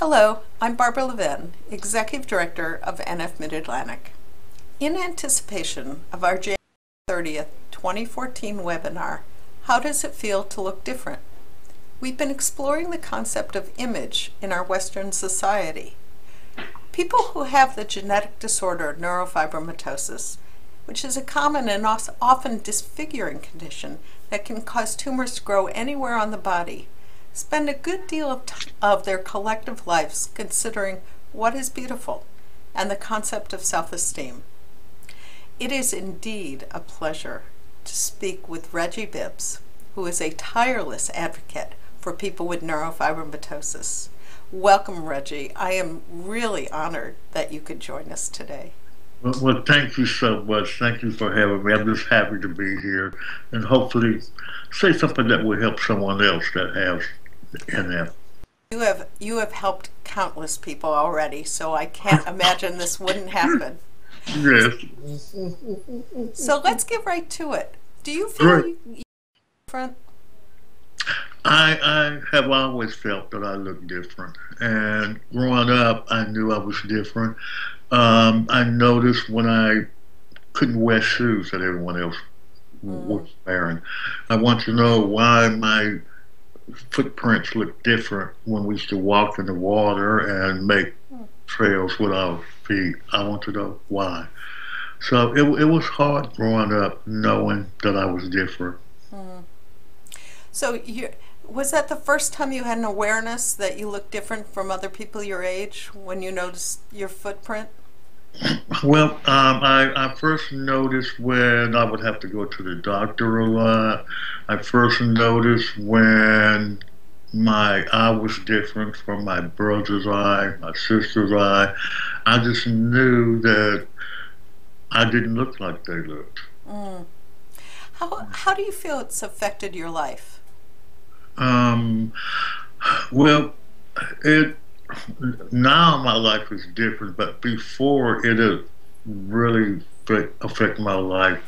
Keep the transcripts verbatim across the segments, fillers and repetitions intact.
Hello, I'm Barbara Levin, Executive Director of N F Mid-Atlantic. In anticipation of our January thirtieth, twenty fourteen webinar, How Does It Feel to Look Different? We've been exploring the concept of image in our Western society. People who have the genetic disorder neurofibromatosis, which is a common and often disfiguring condition that can cause tumors to grow anywhere on the body, spend a good deal of, t of their collective lives considering what is beautiful and the concept of self-esteem. It is indeed a pleasure to speak with Reggie Bibbs, who is a tireless advocate for people with neurofibromatosis. Welcome, Reggie. I am really honored that you could join us today. Well, well, thank you so much. Thank you for having me. I'm just happy to be here and hopefully say something that will help someone else that has N F. You have, you have helped countless people already, so I can't imagine this wouldn't happen. Yes. So let's get right to it. Do you feel right. you different? I, I have always felt that I look different, and growing up I knew I was different. Um, I noticed when I couldn't wear shoes that everyone else mm. was wearing. I want to know why my footprints look different when we used to walk in the water and make mm. trails with our feet. I want to know why. So it, it was hard growing up knowing that I was different. Mm. So you, was that the first time you had an awareness that you looked different from other people your age, when you noticed your footprint? Well, um, I, I first noticed when I would have to go to the doctor a lot. I first noticed when my eye was different from my brother's eye, my sister's eye. I just knew that I didn't look like they looked. Mm. How, how do you feel it's affected your life? Um, well, it, now my life is different, but before it had really affected my life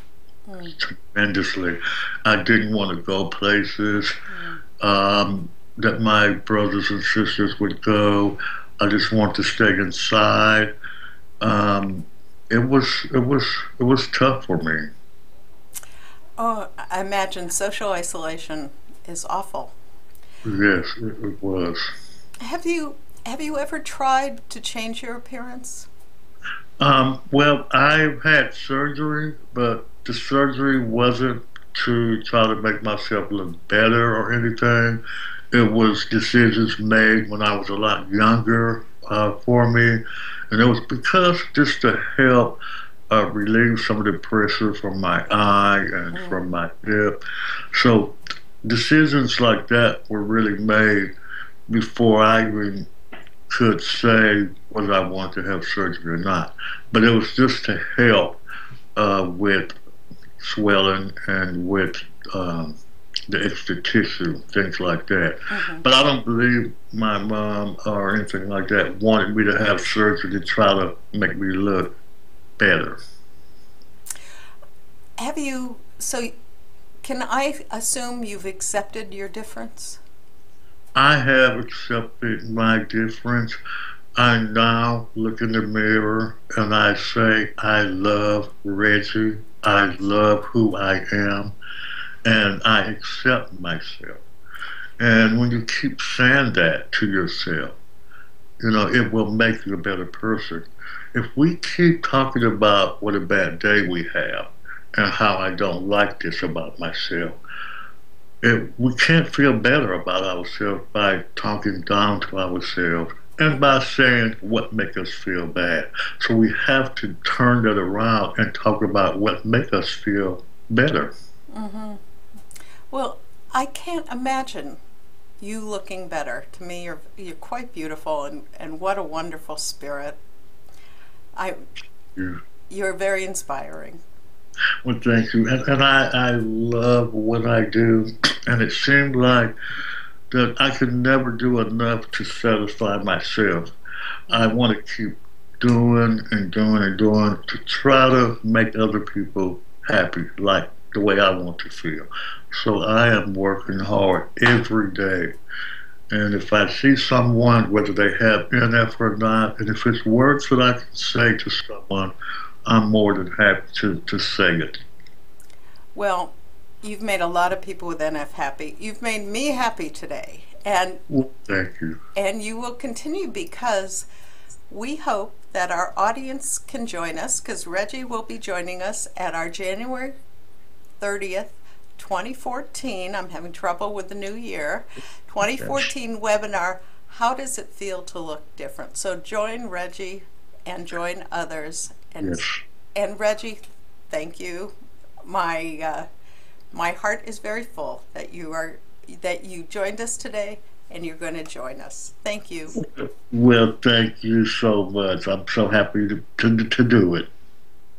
mm. tremendously. I didn't want to go places mm. um, that my brothers and sisters would go. I just wanted to stay inside. Um, it was, it was, it was tough for me. Oh, I imagine social isolation is awful. Yes, it was. Have you have you ever tried to change your appearance? Um, well, I've had surgery, but the surgery wasn't to try to make myself look better or anything. It was decisions made when I was a lot younger uh, for me, and it was because just to help uh, relieve some of the pressure from my eye and mm. from my hip. So decisions like that were really made before I even could say whether I wanted to have surgery or not. But it was just to help uh, with swelling and with um, the extra tissue, things like that. Mm-hmm. But I don't believe my mom or anything like that wanted me to have surgery to try to make me look better. Have you... so? Can I assume you've accepted your difference? I have accepted my difference. I now look in the mirror and I say, I love Reggie. I love who I am. And I accept myself. And when you keep saying that to yourself, you know, it will make you a better person. If we keep talking about what a bad day we have, and how I don't like this about myself, It, we can't feel better about ourselves by talking down to ourselves and by saying what makes us feel bad. So we have to turn that around and talk about what makes us feel better. Mm-hmm. Well, I can't imagine you looking better. To me, you're, you're quite beautiful, and, and what a wonderful spirit. I, yeah. You're very inspiring. Well, thank you. And, and I, I love what I do. And it seemed like that I could never do enough to satisfy myself. I want to keep doing and doing and doing to try to make other people happy, like the way I want to feel. So I am working hard every day. And if I see someone, whether they have N F or not, and if it's words that I can say to someone, I'm more than happy to, to say it. Well, you've made a lot of people with N F happy. You've made me happy today. And well, thank you. And you will continue, because we hope that our audience can join us, because Reggie will be joining us at our January thirtieth, twenty fourteen, I'm having trouble with the new year, twenty fourteen webinar, How Does It Feel to Look Different? So join Reggie and join others. And, yes. and Reggie, thank you. My uh, my heart is very full that you are that you joined us today, and you're going to join us. Thank you. Well, thank you so much. I'm so happy to, to, to do it.